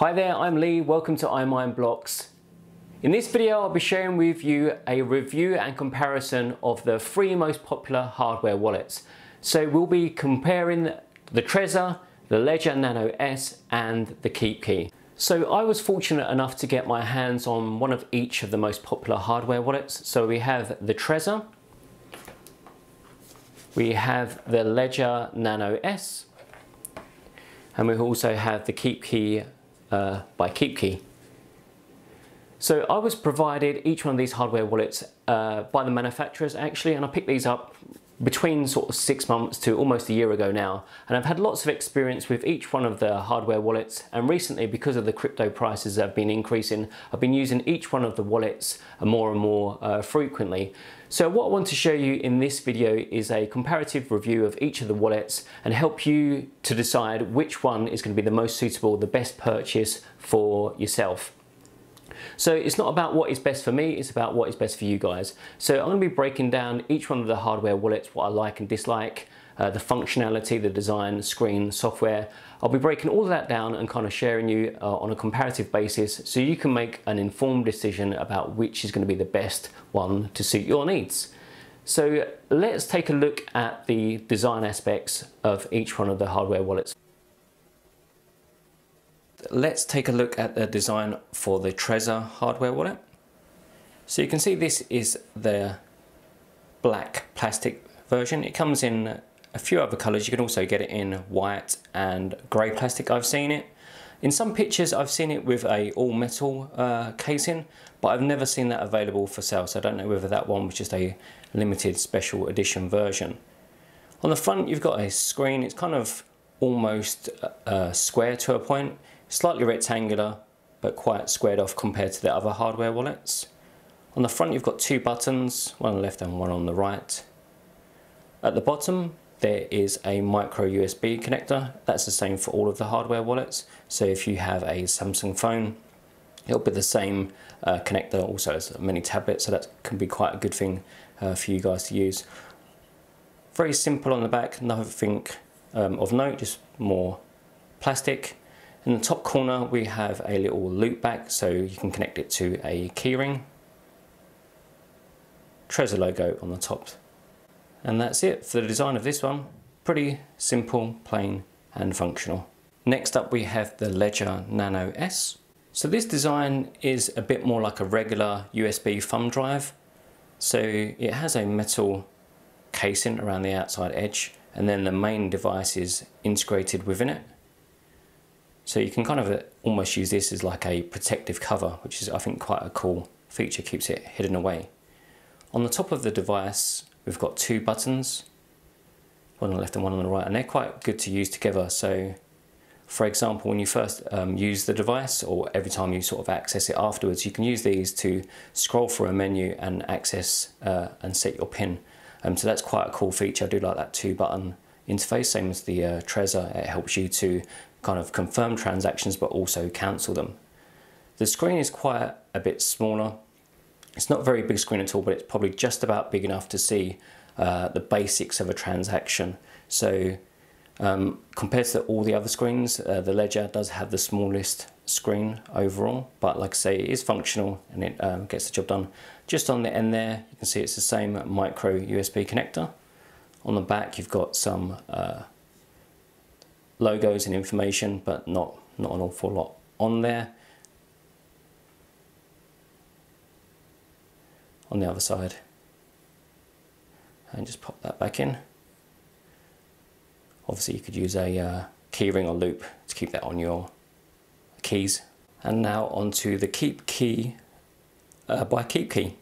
Hi there, I'm Lee, welcome to iMineBlocks. In this video I'll be sharing with you a review and comparison of the three most popular hardware wallets. So we'll be comparing the Trezor, the Ledger Nano S and the KeepKey. So I was fortunate enough to get my hands on one of each of the most popular hardware wallets. So we have the Trezor, we have the Ledger Nano S, and we also have the KeepKey by KeepKey. So I was provided each one of these hardware wallets by the manufacturers actually, and I picked these up between sort of 6 months to almost a year ago now, and I've had lots of experience with each one of the hardware wallets, and recently because of the crypto prices that have been increasing, I've been using each one of the wallets more and more frequently. So what I want to show you in this video is a comparative review of each of the wallets and help you to decide which one is going to be the most suitable, the best purchase for yourself. So it's not about what is best for me, it's about what is best for you guys. So I'm going to be breaking down each one of the hardware wallets, what I like and dislike, the functionality, the design, screen, software. I'll be breaking all of that down and kind of sharing you on a comparative basis so you can make an informed decision about which is going to be the best one to suit your needs. So let's take a look at the design aspects of each one of the hardware wallets. Let's take a look at the design for the Trezor hardware wallet. So you can see this is the black plastic version. It comes in a few other colors. You can also get it in white and gray plastic. I've seen it in some pictures. I've seen it with a all metal casing, but I've never seen that available for sale. So I don't know whether that one was just a limited special edition version. On the front, you've got a screen. It's kind of almost square to a point. Slightly rectangular, but quite squared off compared to the other hardware wallets. On the front you've got two buttons, one on the left and one on the right. At the bottom there is a micro USB connector. That's the same for all of the hardware wallets. So if you have a Samsung phone, it'll be the same connector also as many tablets, so that can be quite a good thing for you guys to use. Very simple on the back, nothing of note, just more plastic. In the top corner we have a little loop back, so you can connect it to a keyring. Trezor logo on the top. And that's it for the design of this one. Pretty simple, plain and functional. Next up we have the Ledger Nano S. So this design is a bit more like a regular USB thumb drive. So it has a metal casing around the outside edge, and then the main device is integrated within it. So you can kind of almost use this as like a protective cover, which is I think quite a cool feature, keeps it hidden away. On the top of the device, we've got two buttons, one on the left and one on the right, and they're quite good to use together. So for example, when you first use the device, or every time you sort of access it afterwards, you can use these to scroll through a menu and access and set your pin. So that's quite a cool feature. I do like that two button interface, same as the Trezor. It helps you to kind of confirm transactions but also cancel them. The screen is quite a bit smaller. It's not a very big screen at all, but it's probably just about big enough to see the basics of a transaction. So compared to all the other screens, the Ledger does have the smallest screen overall, but like I say, it is functional and it gets the job done. Just on the end there, you can see it's the same micro USB connector. On the back you've got some logos and information, but not an awful lot on there. On the other side, and just pop that back in. Obviously you could use a keyring or loop to keep that on your keys. And now onto the KeepKey by KeepKey.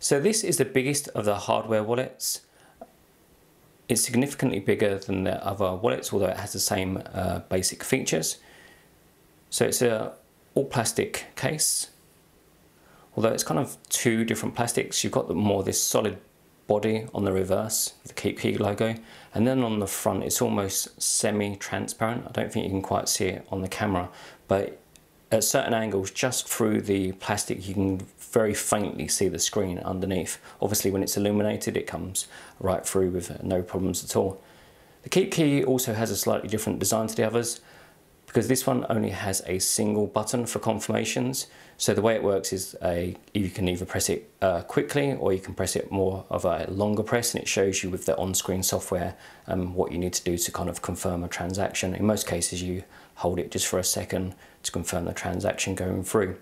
So this is the biggest of the hardware wallets. It's significantly bigger than the other wallets, although it has the same basic features. So it's a all plastic case, although it's kind of two different plastics. You've got the more this solid body on the reverse, the KeepKey logo, and then on the front it's almost semi-transparent. I don't think you can quite see it on the camera, but at certain angles just through the plastic you can very faintly see the screen underneath. Obviously when it's illuminated it comes right through with no problems at all. The KeepKey also has a slightly different design to the others. because this one only has a single button for confirmations. So the way it works is you can either press it quickly, or you can press it more of a longer press, and it shows you with the on-screen software what you need to do to kind of confirm a transaction. In most cases, you hold it just for a second to confirm the transaction going through.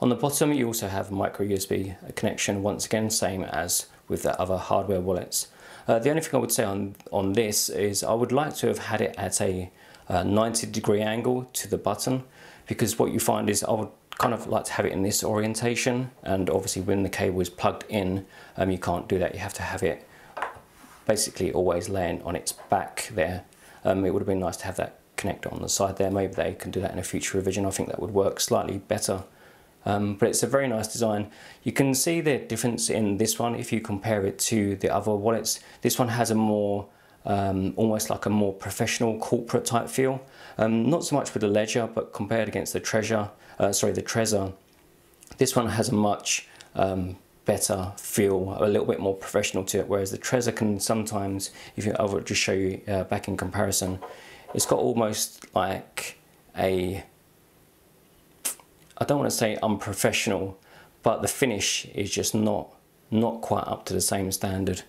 On the bottom, you also have a micro USB connection, once again, same as with the other hardware wallets. The only thing I would say on this is I would like to have had it at a 90-degree angle to the button, because what you find is I would kind of like to have it in this orientation, and obviously when the cable is plugged in you can't do that. You have to have it basically always laying on its back there. It would have been nice to have that connector on the side there. Maybe they can do that in a future revision. I think that would work slightly better. But it's a very nice design. You can see the difference in this one if you compare it to the other wallets. This one has a more almost like a more professional corporate type feel. Not so much with the Ledger, but compared against the Trezor, this one has a much better feel, a little bit more professional to it, whereas the Trezor can sometimes, I will just show you back in comparison, it's got almost like a, I don't want to say unprofessional, but the finish is just not quite up to the same standard.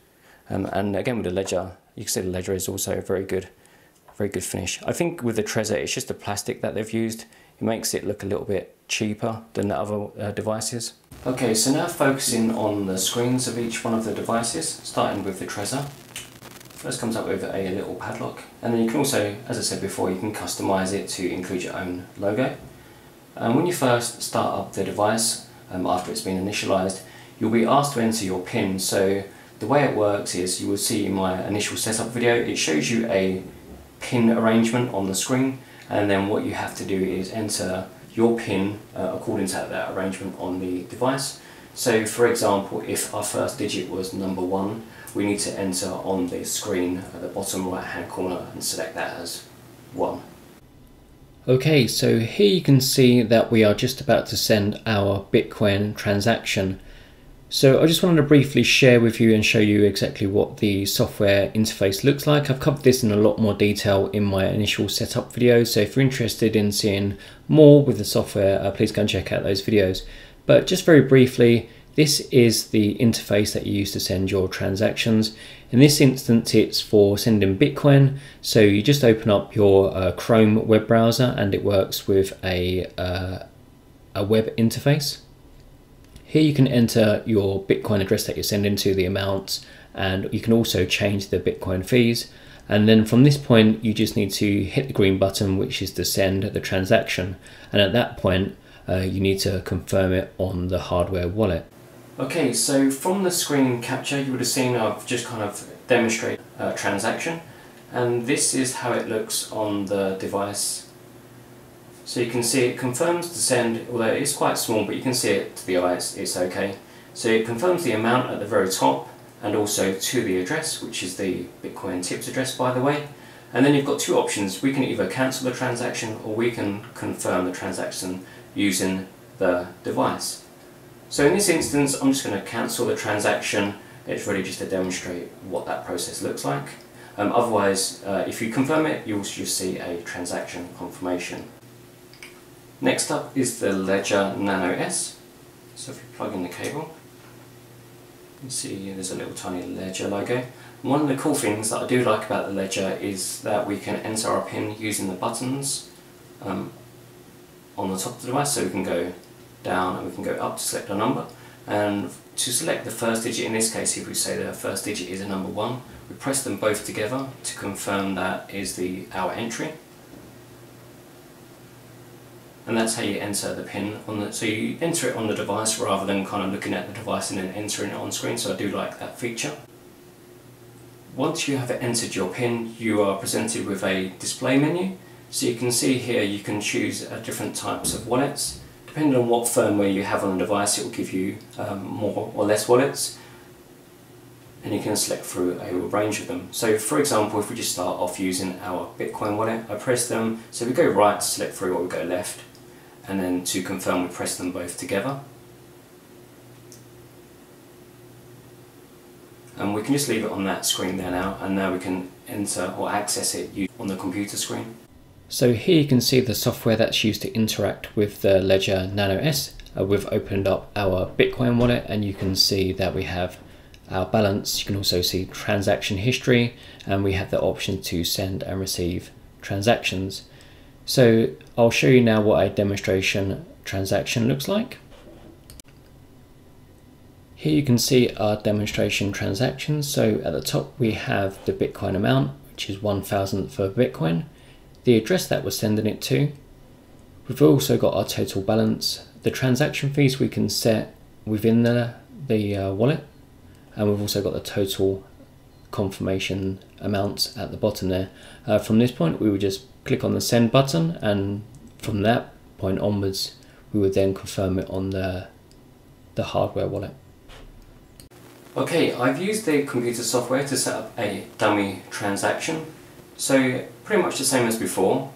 And again with the Ledger, you can see the Ledger is also a very good finish. I think with the Trezor, it's just the plastic that they've used. It makes it look a little bit cheaper than the other devices. Okay, so now focusing on the screens of each one of the devices, starting with the Trezor. First comes up with a little padlock, and then you can also, as I said before, you can customize it to include your own logo. And when you first start up the device, after it's been initialized, you'll be asked to enter your PIN. So the way it works is, you will see in my initial setup video, it shows you a pin arrangement on the screen, and then what you have to do is enter your pin according to that arrangement on the device. So for example, if our first digit was number 1, we need to enter on the screen at the bottom right hand corner and select that as 1. Okay, so here you can see that we are just about to send our Bitcoin transaction. So I just wanted to briefly share with you and show you exactly what the software interface looks like. I've covered this in a lot more detail in my initial setup video, so if you're interested in seeing more with the software, please go and check out those videos. But just very briefly, this is the interface that you use to send your transactions. In this instance, it's for sending Bitcoin. So you just open up your Chrome web browser, and it works with a web interface. Here you can enter your Bitcoin address that you're sending to, the amounts, and you can also change the Bitcoin fees. And then from this point, you just need to hit the green button, which is to send the transaction. And at that point, you need to confirm it on the hardware wallet. Okay, so from the screen capture, you would have seen I've just kind of demonstrated a transaction. And this is how it looks on the device. So you can see it confirms the send, although it's quite small, but you can see it to the eye, it's okay. So it confirms the amount at the very top, and also to the address, which is the Bitcoin tips address, by the way. And then you've got two options. We can either cancel the transaction, or we can confirm the transaction using the device. So in this instance, I'm just going to cancel the transaction. It's really just to demonstrate what that process looks like. Otherwise, if you confirm it, you'll just see a transaction confirmation. Next up is the Ledger Nano S. So if you plug in the cable, you can see there's a little tiny Ledger logo. And one of the cool things that I do like about the Ledger is that we can enter our pin using the buttons on the top of the device. So we can go down and we can go up to select our number. And to select the first digit, in this case, if we say the first digit is a number 1, we press them both together to confirm that is our entry. And that's how you enter the pin. So you enter it on the device rather than kind of looking at the device and then entering it on screen, so I do like that feature. Once you have entered your pin, you are presented with a display menu. So you can see here you can choose different types of wallets. Depending on what firmware you have on the device, it will give you more or less wallets. And you can select through a range of them. So for example, if we just start off using our Bitcoin wallet, I press them. So we go right, select through, or we go left. And then to confirm, we press them both together. And we can just leave it on that screen there now, and now we can enter or access it on the computer screen. So here you can see the software that's used to interact with the Ledger Nano S. We've opened up our Bitcoin wallet and you can see that we have our balance. You can also see transaction history, and we have the option to send and receive transactions. So I'll show you now what a demonstration transaction looks like. Here you can see our demonstration transactions. So at the top we have the Bitcoin amount, which is 1,000 for Bitcoin, the address that we're sending it to. We've also got our total balance, the transaction fees we can set within the wallet, and we've also got the total confirmation amounts at the bottom there. From this point we would just click on the send button, and from that point onwards we would then confirm it on the hardware wallet. Okay, I've used the computer software to set up a dummy transaction, so pretty much the same as before,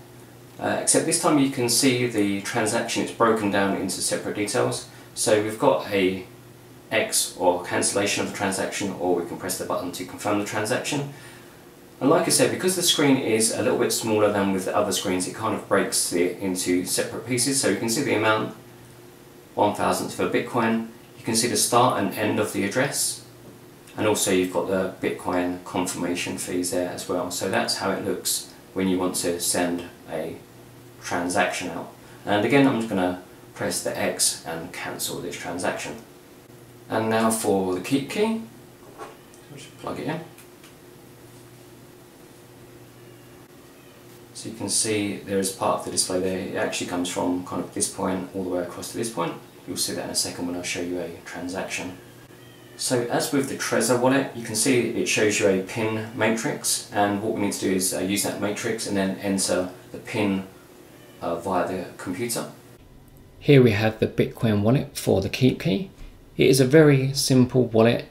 except this time you can see the transaction is broken down into separate details. So we've got a X or cancellation of the transaction, or we can press the button to confirm the transaction. And like I said, because the screen is a little bit smaller than with the other screens, it kind of breaks it into separate pieces. So you can see the amount, 1,000 for Bitcoin. You can see the start and end of the address, and also you've got the Bitcoin confirmation fees there as well. So that's how it looks when you want to send a transaction out. And again, I'm just going to press the X and cancel this transaction. And now for the keep key, just plug it in. So you can see there is part of the display there, it actually comes from kind of this point all the way across to this point. You'll see that in a second when I show you a transaction. So as with the Trezor wallet, you can see it shows you a pin matrix, and what we need to do is use that matrix and then enter the pin via the computer. Here we have the Bitcoin wallet for the keep key. It is a very simple wallet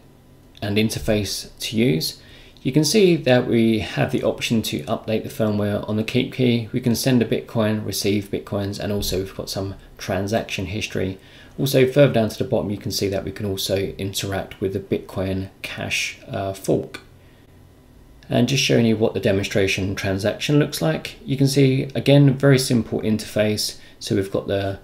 and interface to use. You can see that we have the option to update the firmware on the KeepKey. We can send a Bitcoin, receive Bitcoins, and also we've got some transaction history. Also further down to the bottom you can see that we can also interact with the Bitcoin Cash fork. And just showing you what the demonstration transaction looks like. You can see again, very simple interface. So we've got the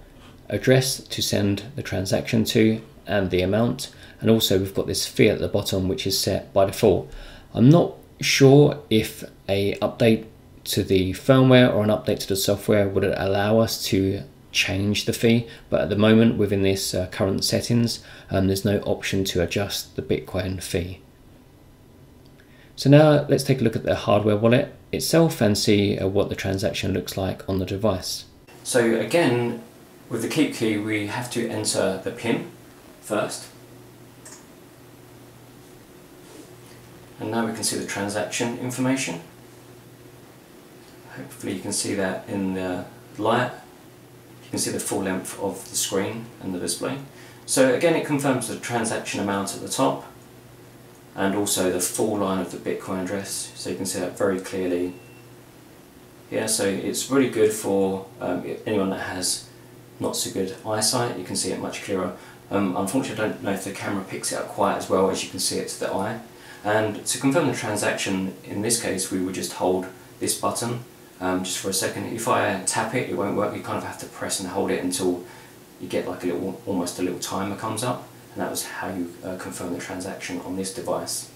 address to send the transaction to, and the amount, and also we've got this fee at the bottom which is set by default. I'm not sure if an update to the firmware or an update to the software would allow us to change the fee, but at the moment within this current settings there's no option to adjust the Bitcoin fee. So now let's take a look at the hardware wallet itself and see what the transaction looks like on the device. So again, with the keep key we have to enter the pin first, and now we can see the transaction information. Hopefully you can see that in the light. You can see the full length of the screen and the display. So again, it confirms the transaction amount at the top, and also the full line of the Bitcoin address, so you can see that very clearly. Yeah, so it's really good for anyone that has not so good eyesight. You can see it much clearer. Unfortunately I don't know if the camera picks it up quite as well as you can see it to the eye. And to confirm the transaction, in this case we would just hold this button just for a second. If I tap it, it won't work. You kind of have to press and hold it until you get like a little, almost a little timer comes up, and that was how you confirm the transaction on this device.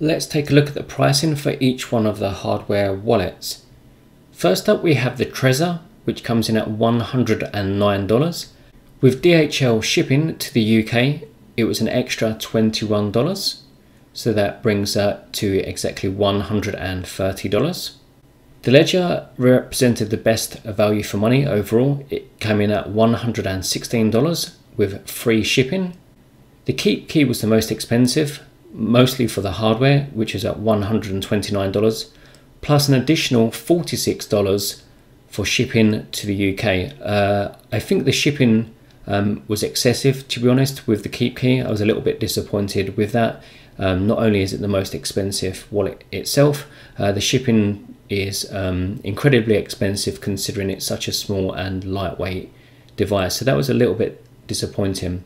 Let's take a look at the pricing for each one of the hardware wallets. First up we have the Trezor, which comes in at $109. With DHL shipping to the UK, it was an extra $21, so that brings that to exactly $130. The Ledger represented the best value for money overall. It came in at $116 with free shipping. The KeepKey was the most expensive, mostly for the hardware, which is at $129, plus an additional $46 for shipping to the UK. I think the shipping was excessive, to be honest, with the KeepKey. I was a little bit disappointed with that. Not only is it the most expensive wallet itself, the shipping is incredibly expensive considering it's such a small and lightweight device. So that was a little bit disappointing.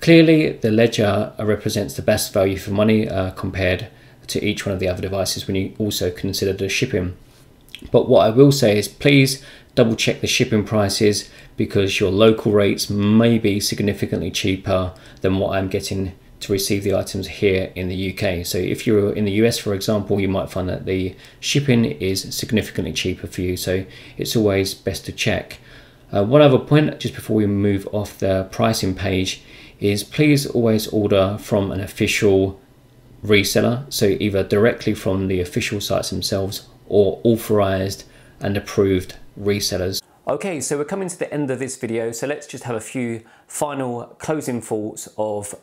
Clearly the Ledger represents the best value for money compared to each one of the other devices when you also consider the shipping. But what I will say is please double check the shipping prices, because your local rates may be significantly cheaper than what I'm getting to receive the items here in the UK. So if you're in the US, for example, you might find that the shipping is significantly cheaper for you. So it's always best to check. One other point, just before we move off the pricing page, is please always order from an official reseller. So either directly from the official sites themselves or authorized and approved resellers. Okay, so we're coming to the end of this video, so let's just have a few final closing thoughts of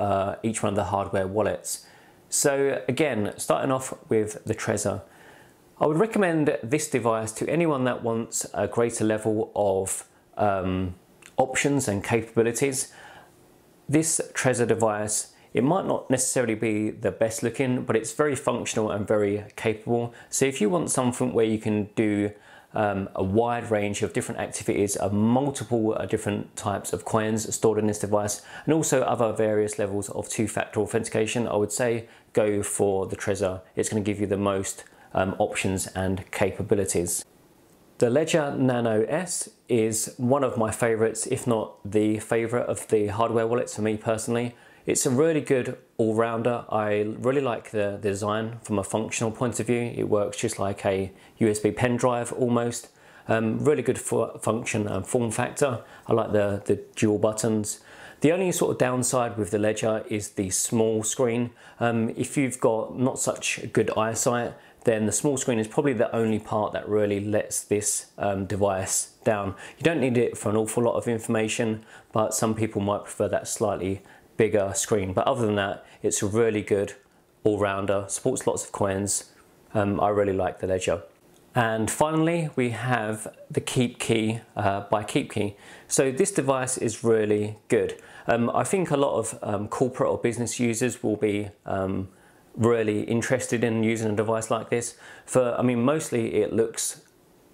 each one of the hardware wallets. So again, starting off with the Trezor. I would recommend this device to anyone that wants a greater level of options and capabilities. This Trezor device, it might not necessarily be the best looking, but it's very functional and very capable. So if you want something where you can do a wide range of different activities, multiple different types of coins stored in this device, and also other various levels of two-factor authentication, I would say go for the Trezor. It's going to give you the most options and capabilities. The Ledger Nano S is one of my favorites, if not the favorite of the hardware wallets for me personally. It's a really good all-rounder. I really like the design from a functional point of view. It works just like a USB pen drive almost. Really good for function and form factor. I like the dual buttons. The only sort of downside with the Ledger is the small screen. If you've got not such good eyesight, then the small screen is probably the only part that really lets this device down. You don't need it for an awful lot of information, but some people might prefer that slightly bigger screen. But other than that, it's a really good all-rounder, supports lots of coins. I really like the Ledger. And finally, we have the KeepKey by KeepKey. So this device is really good. I think a lot of corporate or business users will be really interested in using a device like this. For, I mean, mostly it looks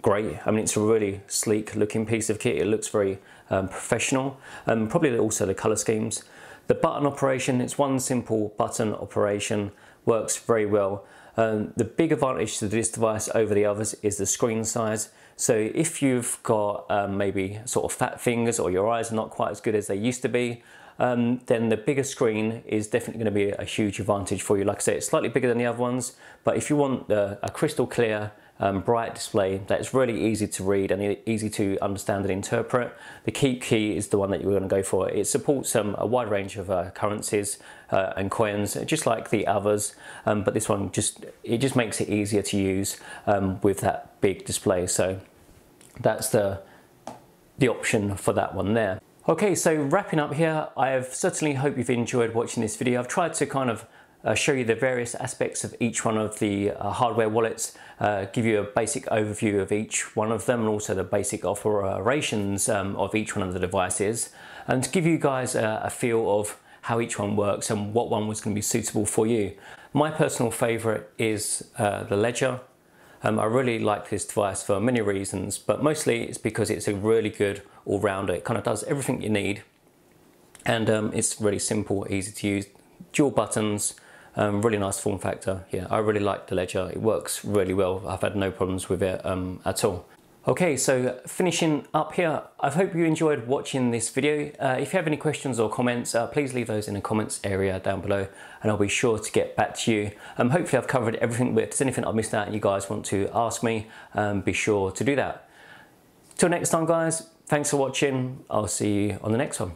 great. I mean, it's a really sleek looking piece of kit. It looks very professional. Probably also the color schemes. The button operation, it's one simple button operation, works very well. The big advantage to this device over the others is the screen size. So if you've got maybe sort of fat fingers, or your eyes are not quite as good as they used to be, then the bigger screen is definitely going to be a huge advantage for you. Like I say, it's slightly bigger than the other ones, but if you want a crystal clear, bright display that's really easy to read and easy to understand and interpret, the KeepKey is the one that you're going to go for. It supports a wide range of currencies and coins, just like the others, but this one just makes it easier to use with that big display. So that's the option for that one there. Okay, so wrapping up here, I certainly hope you've enjoyed watching this video. I've tried to kind of show you the various aspects of each one of the hardware wallets, give you a basic overview of each one of them, and also the basic operations of each one of the devices, and to give you guys a feel of how each one works and what one was going to be suitable for you. My personal favourite is the Ledger. I really like this device for many reasons, but mostly it's because it's a really good all-rounder. It kind of does everything you need, and it's really simple, easy to use, dual buttons. Really nice form factor. Yeah, I really like the Ledger. It works really well. I've had no problems with it at all. Okay, so finishing up here, I hope you enjoyed watching this video. If you have any questions or comments, please leave those in the comments area down below, and I'll be sure to get back to you. Hopefully I've covered everything, but if there's anything I've missed out and you guys want to ask me, be sure to do that. Till next time guys, thanks for watching. I'll see you on the next one.